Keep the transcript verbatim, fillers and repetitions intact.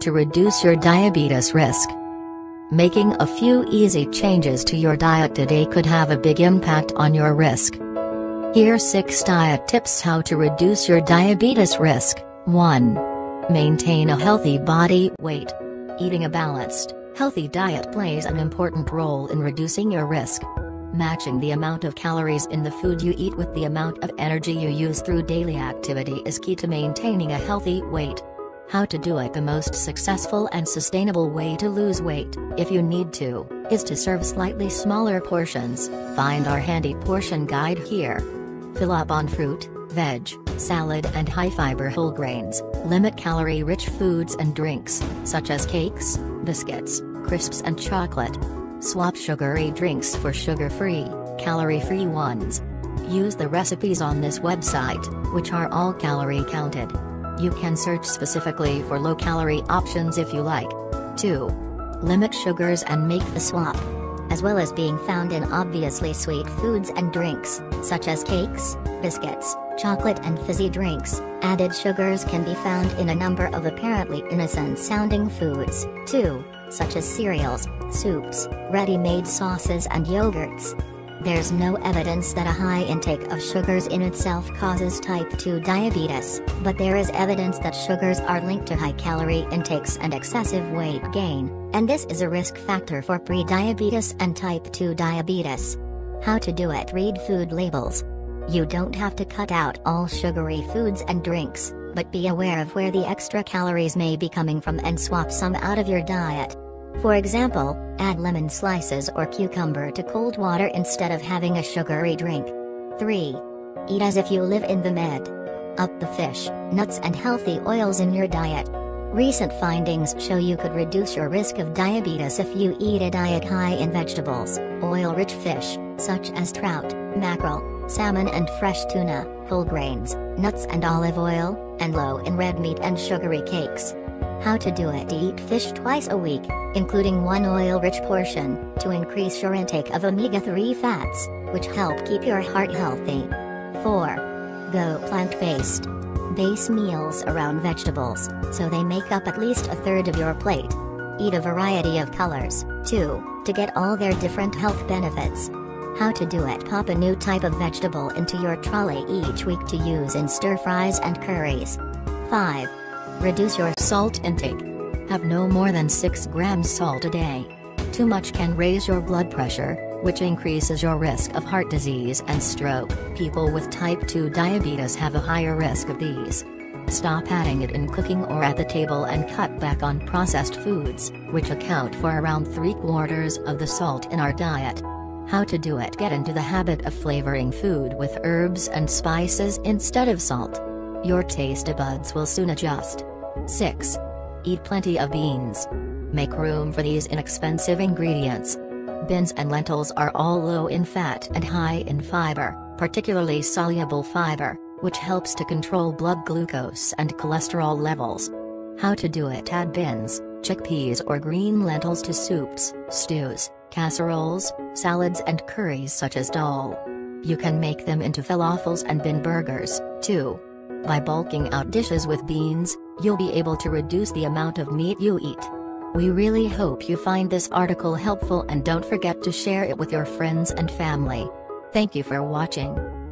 to reduce your diabetes risk. Making a few easy changes to your diet today could have a big impact on your risk. Here are six diet tips how to reduce your diabetes risk. one. Maintain a healthy body weight. Eating a balanced, healthy diet plays an important role in reducing your risk. Matching the amount of calories in the food you eat with the amount of energy you use through daily activity is key to maintaining a healthy weight. How to do it. The most successful and sustainable way to lose weight, if you need to, is to serve slightly smaller portions. Find our handy portion guide here. Fill up on fruit, veg, salad and high-fiber whole grains. Limit calorie-rich foods and drinks, such as cakes, biscuits, crisps and chocolate. Swap sugary drinks for sugar-free, calorie-free ones. Use the recipes on this website, which are all calorie-counted. You can search specifically for low-calorie options if you like. two. Limit sugars and make the swap. As well as being found in obviously sweet foods and drinks, such as cakes, biscuits, chocolate and fizzy drinks, added sugars can be found in a number of apparently innocent-sounding foods, too, such as cereals, soups, ready-made sauces and yogurts. There's no evidence that a high intake of sugars in itself causes type two diabetes, but there is evidence that sugars are linked to high calorie intakes and excessive weight gain, and this is a risk factor for pre-diabetes and type two diabetes. How to do it. Read food labels. You don't have to cut out all sugary foods and drinks, but be aware of where the extra calories may be coming from and swap some out of your diet. For example, add lemon slices or cucumber to cold water instead of having a sugary drink. three. Eat as if you live in the Med. Up the fish, nuts and healthy oils in your diet. Recent findings show you could reduce your risk of diabetes if you eat a diet high in vegetables, oil-rich fish, such as trout, mackerel, salmon and fresh tuna, whole grains, nuts and olive oil, and low in red meat and sugary cakes. How to do it. Eat fish twice a week, including one oil-rich portion, to increase your intake of omega three fats, which help keep your heart healthy. four. Go plant-based. Base meals around vegetables, so they make up at least a third of your plate. Eat a variety of colors, too, to get all their different health benefits. How to do it. Pop a new type of vegetable into your trolley each week to use in stir-fries and curries. five. Reduce your salt intake. Have no more than six grams salt a day. Too much can raise your blood pressure, which increases your risk of heart disease and stroke. People with type two diabetes have a higher risk of these. Stop adding it in cooking or at the table and cut back on processed foods, which account for around three quarters of the salt in our diet. How to do it. Get into the habit of flavoring food with herbs and spices instead of salt. Your taste buds will soon adjust. six. Eat plenty of beans. Make room for these inexpensive ingredients. Beans and lentils are all low in fat and high in fiber, particularly soluble fiber, which helps to control blood glucose and cholesterol levels. How to do it. Add beans, chickpeas or green lentils to soups, stews, casseroles, salads and curries such as dal. You can make them into falafels and bean burgers, too. By bulking out dishes with beans, you'll be able to reduce the amount of meat you eat. We really hope you find this article helpful and don't forget to share it with your friends and family. Thank you for watching.